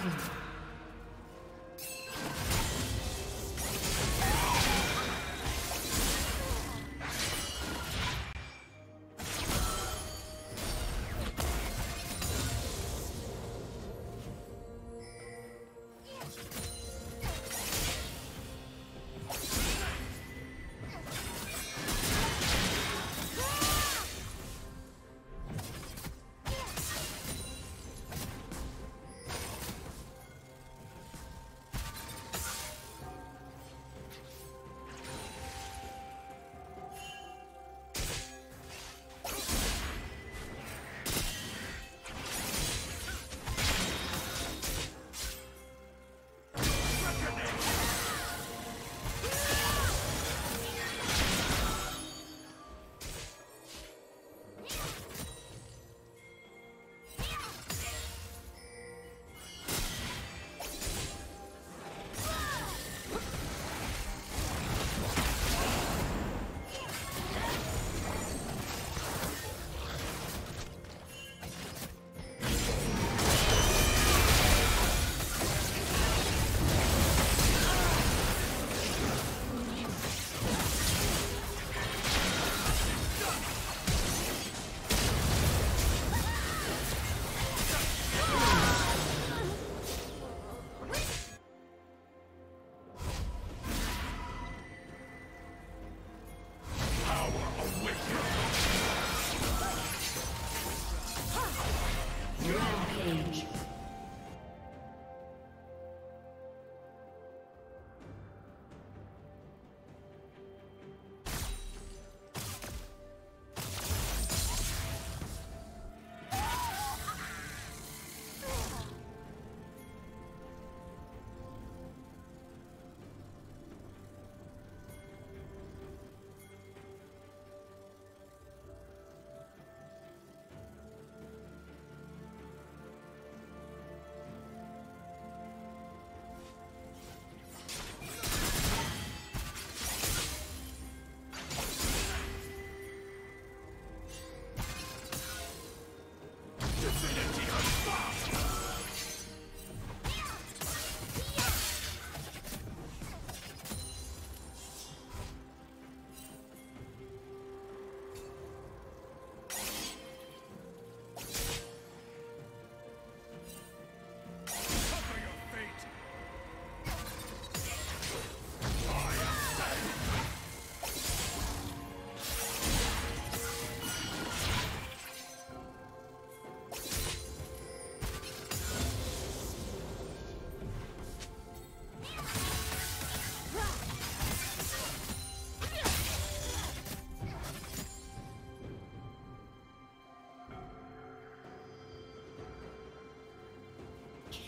Dragon.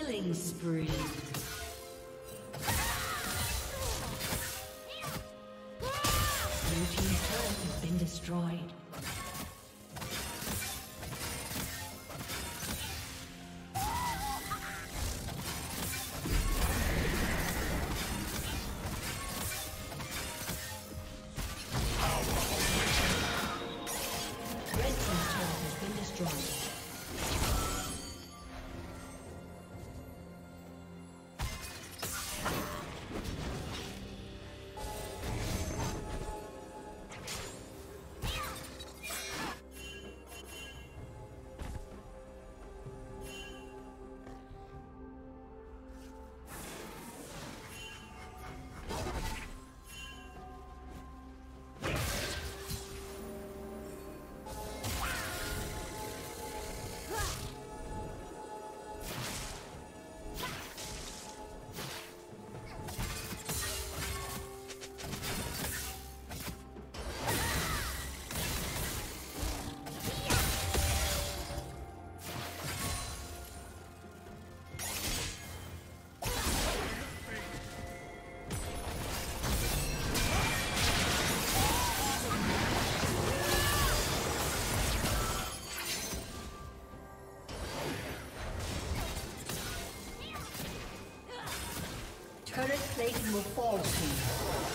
Killing spree. Blue team's turret has been destroyed. Satan will fall to you.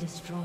destroyed.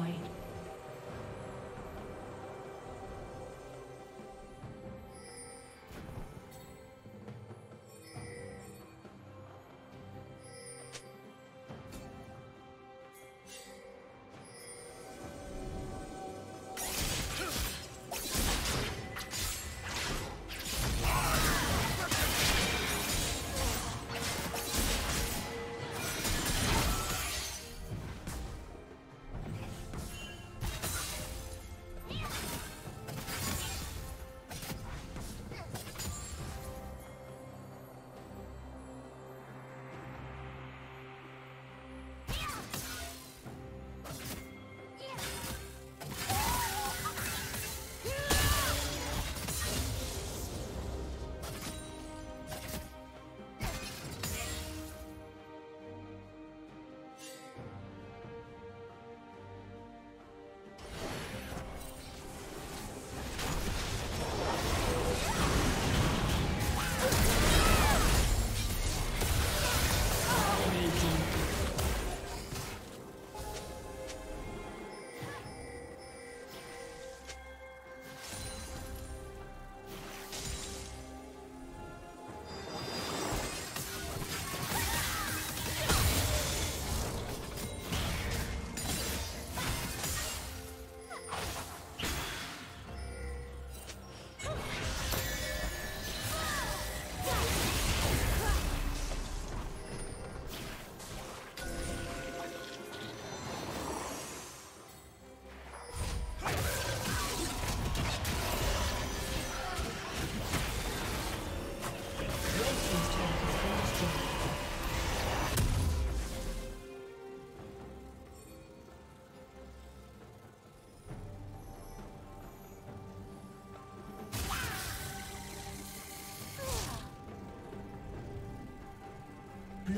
Blue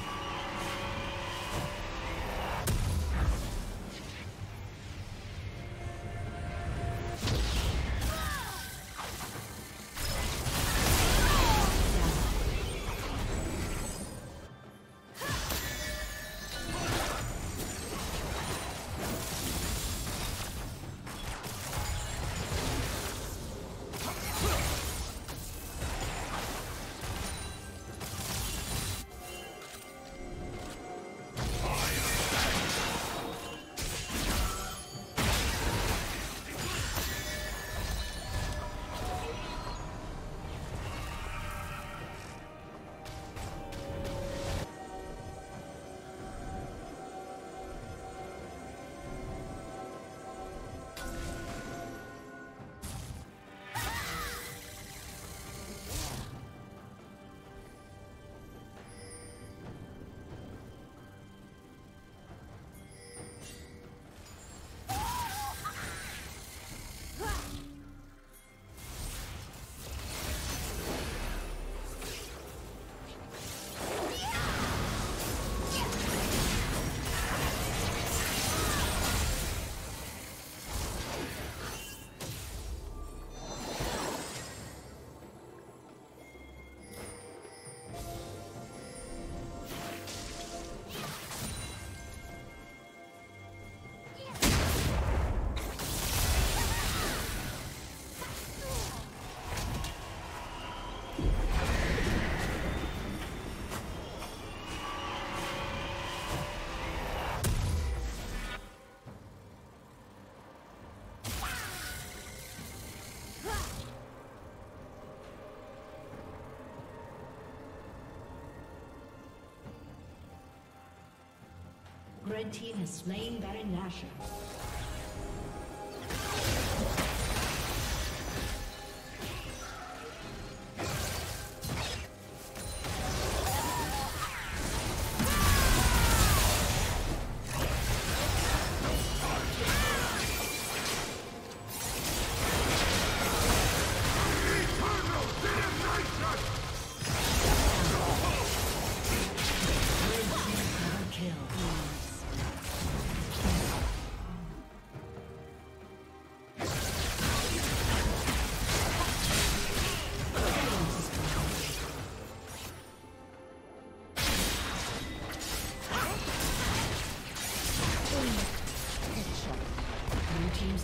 Red team has slain Baron Nashor. team's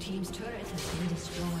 Team's turret has been destroyed.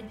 Red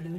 Blue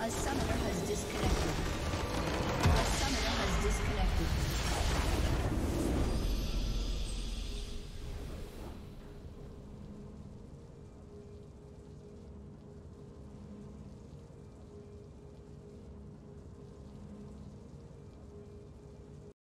A summoner has disconnected.